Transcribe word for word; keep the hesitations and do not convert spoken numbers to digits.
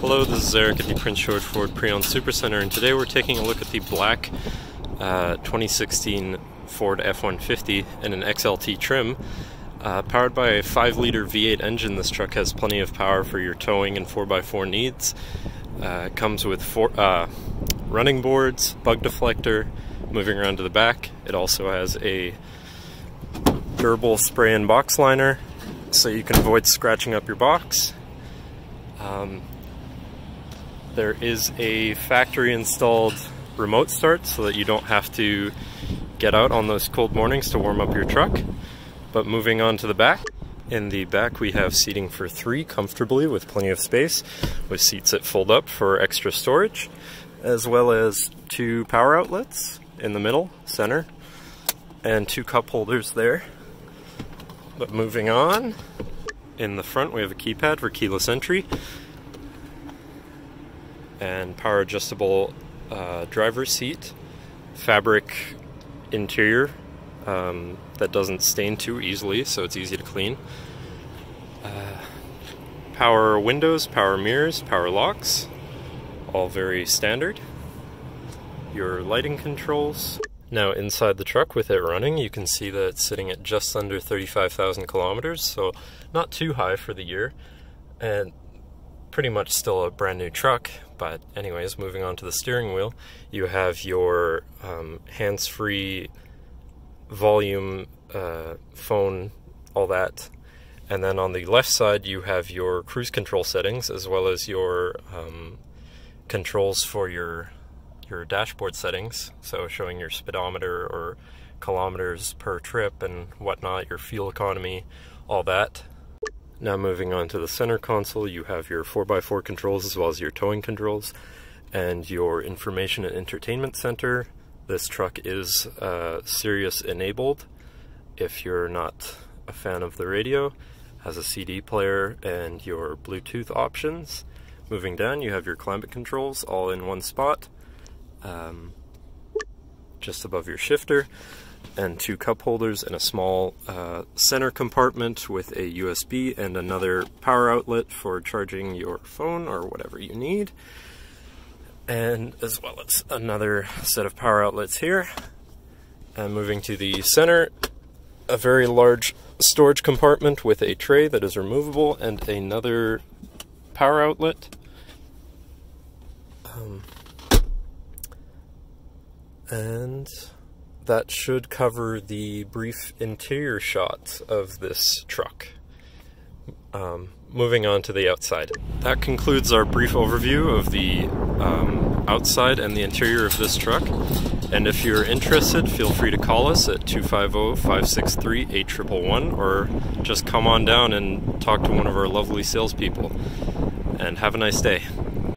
Hello, this is Eric at the Prince George Ford Pre-Owned Supercenter, and today we're taking a look at the black uh, twenty sixteen Ford F one fifty in an X L T trim. Uh, powered by a five liter V eight engine, this truck has plenty of power for your towing and four by four needs. Uh, it comes with four, uh, running boards, bug deflector, moving around to the back. It also has a durable spray-in box liner, so you can avoid scratching up your box. Um, There is a factory installed remote start so that you don't have to get out on those cold mornings to warm up your truck. But moving on to the back. In the back we have seating for three comfortably with plenty of space, with seats that fold up for extra storage, as well as two power outlets in the middle, center, and two cup holders there. But moving on, in the front we have a keypad for keyless entry, and power adjustable uh, driver's seat, fabric interior um, that doesn't stain too easily, so it's easy to clean. Uh, power windows, power mirrors, power locks, all very standard. Your lighting controls. Now inside the truck with it running, you can see that it's sitting at just under thirty-five thousand kilometers, so not too high for the year. And pretty much still a brand new truck, but anyways, moving on to the steering wheel, you have your um, hands-free volume, uh, phone, all that, and then on the left side you have your cruise control settings, as well as your um, controls for your your dashboard settings, so showing your speedometer or kilometers per trip and whatnot, your fuel economy, all that. Now moving on to the center console, you have your four by four controls as well as your towing controls and your information and entertainment center. This truck is uh, Sirius enabled if you're not a fan of the radio. Has a C D player and your Bluetooth options. Moving down, you have your climate controls all in one spot, um, just above your shifter, and two cup holders and a small uh, center compartment with a U S B and another power outlet for charging your phone or whatever you need, and as well as another set of power outlets here. And moving to the center, a very large storage compartment with a tray that is removable and another power outlet, um, and that should cover the brief interior shot of this truck. Um, moving on to the outside. That concludes our brief overview of the um, outside and the interior of this truck. And if you're interested, feel free to call us at two five zero, five six three, eight one one one or just come on down and talk to one of our lovely salespeople. And have a nice day.